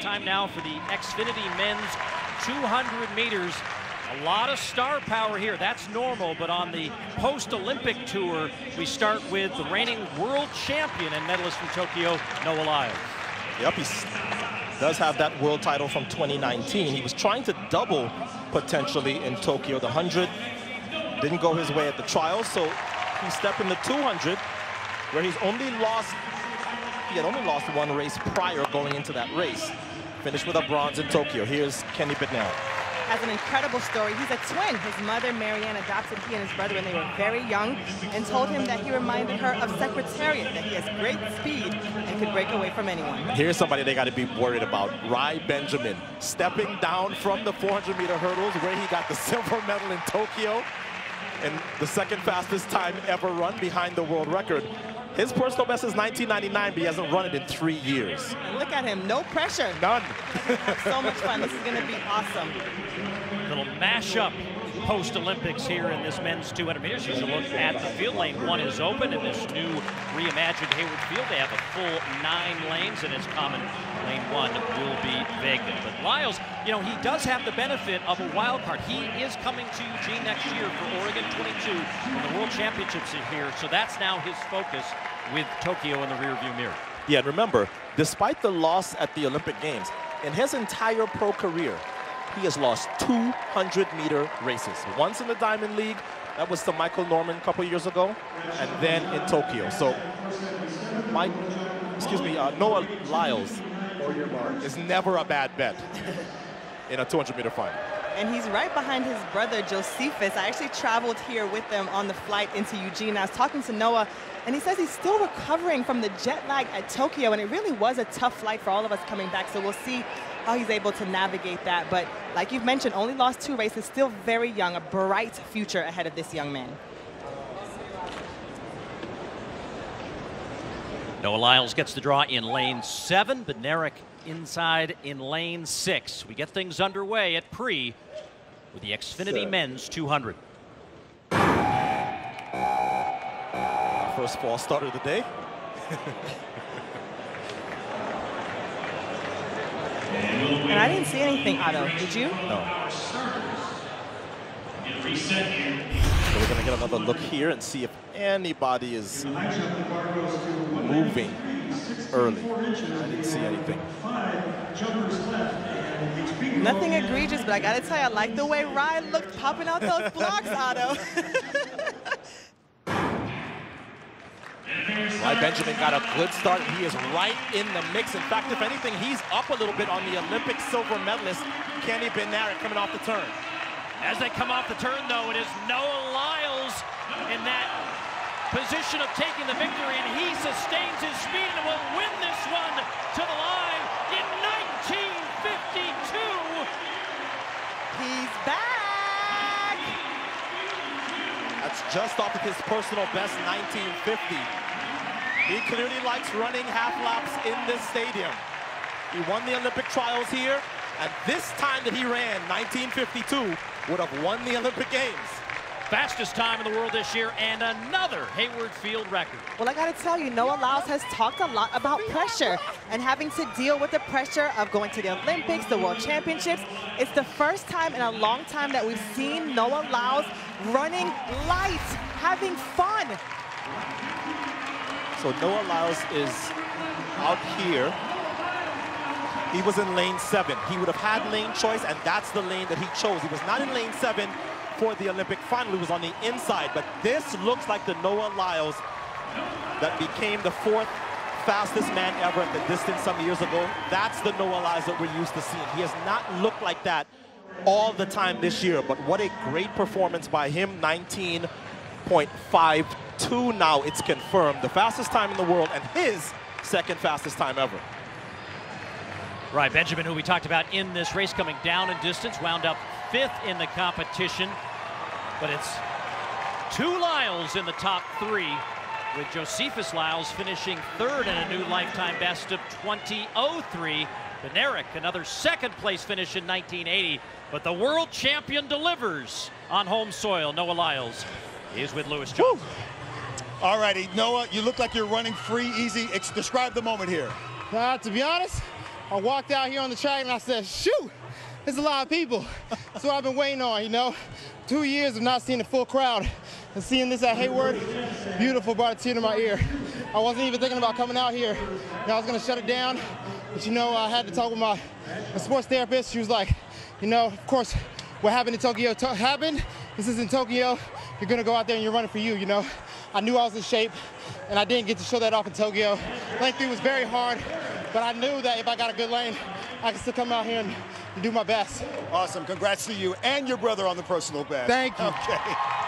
Time now for the Xfinity men's 200 meters. A lot of star power here. That's normal, but on the post-Olympic tour, we start with the reigning world champion and medalist from Tokyo, Noah Lyles. Yep, he does have that world title from 2019. He was trying to double potentially in Tokyo. The 100 didn't go his way at the trials, so he stepped in the 200, where he's only lost. He had only lost one race prior going into that race. Finished with a bronze in Tokyo. Here's Kenny Pitnell. Has an incredible story. He's a twin. His mother, Marianne, adopted he and his brother when they were very young and told him that he reminded her of Secretariat, that he has great speed and could break away from anyone. Here's somebody they got to be worried about. Rai Benjamin, stepping down from the 400-meter hurdles where he got the silver medal in Tokyo and the second fastest time ever run behind the world record. His personal best is 1999, but he hasn't run it in 3 years. And look at him, no pressure. None. So much fun, this is gonna be awesome. Little mashup post-Olympics here in this men's 200 meters. Here's a look at the field. Lane 1 is open in this new reimagined Hayward Field. They have a full 9 lanes, and it's common lane 1 will be vacant. But Lyles, you know, he does have the benefit of a wild card. He is coming to Eugene next year for Oregon 22 and the World Championships are here, so that's now his focus with Tokyo in the rearview mirror. Yeah, remember, despite the loss at the Olympic Games, in his entire pro career, he has lost 200-meter races. Once in the Diamond League, that was to Michael Norman a couple years ago, and then in Tokyo. So, Noah Lyles is never a bad bet in a 200-meter final. And he's right behind his brother, Josephus. I actually traveled here with them on the flight into Eugene. I was talking to Noah, and he says he's still recovering from the jet lag at Tokyo, and it really was a tough flight for all of us coming back, so we'll see how he's able to navigate that. But like you've mentioned, only lost 2 races, still very young, a bright future ahead of this young man. Noah Lyles gets the draw in lane 7, but Narek inside in lane 6. We get things underway at Pre with the Xfinity men's 200. First false start of the day. And I didn't see anything, Otto. Did you? No. So we're going to get another look here and see if anybody is moving early. I didn't see anything. Nothing egregious, but I got to tell you, I like the way Ryan looked popping out those blocks, Otto. Rai Benjamin got a good start. He is right in the mix. In fact, if anything, he's up a little bit on the Olympic silver medalist, Kenny Benarra, coming off the turn. As they come off the turn, though, it is Noah Lyles in that position of taking the victory, and he sustains his speed and will win this one to the line in 1952. He's back. That's just off of his personal best, 1950. He clearly likes running half laps in this stadium. He won the Olympic trials here, and this time that he ran, 1952, would have won the Olympic Games. Fastest time in the world this year, and another Hayward Field record. Well, I gotta tell you, Noah Lyles has talked a lot about pressure and having to deal with the pressure of going to the Olympics, the World Championships. It's the first time in a long time that we've seen Noah Lyles running light, having fun. So Noah Lyles is out here. He was in lane 7. He would have had lane choice, and that's the lane that he chose. He was not in lane 7 for the Olympic final. He was on the inside, but this looks like the Noah Lyles that became the 4th fastest man ever at the distance some years ago. That's the Noah Lyles that we're used to seeing. He has not looked like that all the time this year, but what a great performance by him. 19.52 now, it's confirmed. The fastest time in the world and his second fastest time ever. Rai Benjamin, who we talked about in this race, coming down in distance, wound up 5th in the competition. But it's 2 Lyles in the top 3, with Josephus Lyles finishing 3rd and a new lifetime best of 20.03. Benarra, another 2nd-place finish in 1980, but the world champion delivers on home soil. Noah Lyles is with Lewis Johnson. All righty, Noah, you look like you're running free, easy. Describe the moment here. To be honest, I walked out here on the track and I said, shoot, there's a lot of people. That's what I've been waiting on, you know. 2 years of not seeing a full crowd. And seeing this at Hayward, beautiful, brought a tear to my ear. I wasn't even thinking about coming out here. And I was going to shut it down. But, you know, I had to talk with my sports therapist. She was like, you know, of course, what happened in Tokyo happened. This is in Tokyo. You're going to go out there and you're running for you, you know. I knew I was in shape, and I didn't get to show that off in Tokyo. Lane 3 was very hard, but I knew that if I got a good lane, I could still come out here and do my best. Awesome. Congrats to you and your brother on the personal best. Thank you. Okay.